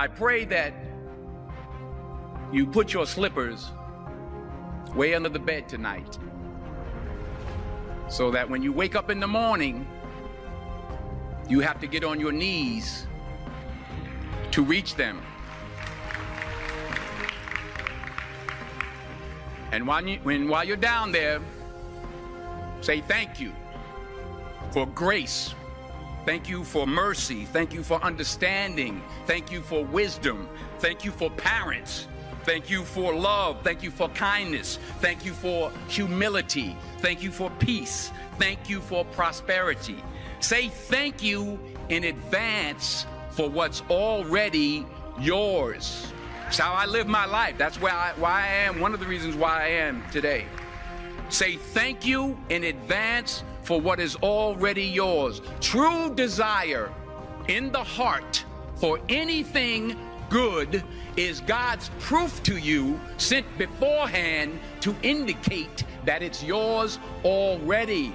I pray that you put your slippers way under the bed tonight, so that when you wake up in the morning, you have to get on your knees to reach them. And while you're down there, say thank you for grace. Thank you for mercy. Thank you for understanding. Thank you for wisdom. Thank you for parents. Thank you for love. Thank you for kindness. Thank you for humility. Thank you for peace. Thank you for prosperity. Say thank you in advance for what's already yours. It's how I live my life. That's why I am, one of the reasons why I am today. Say thank you in advance for what is already yours. True desire in the heart for anything good is God's proof to you, sent beforehand to indicate that it's yours already.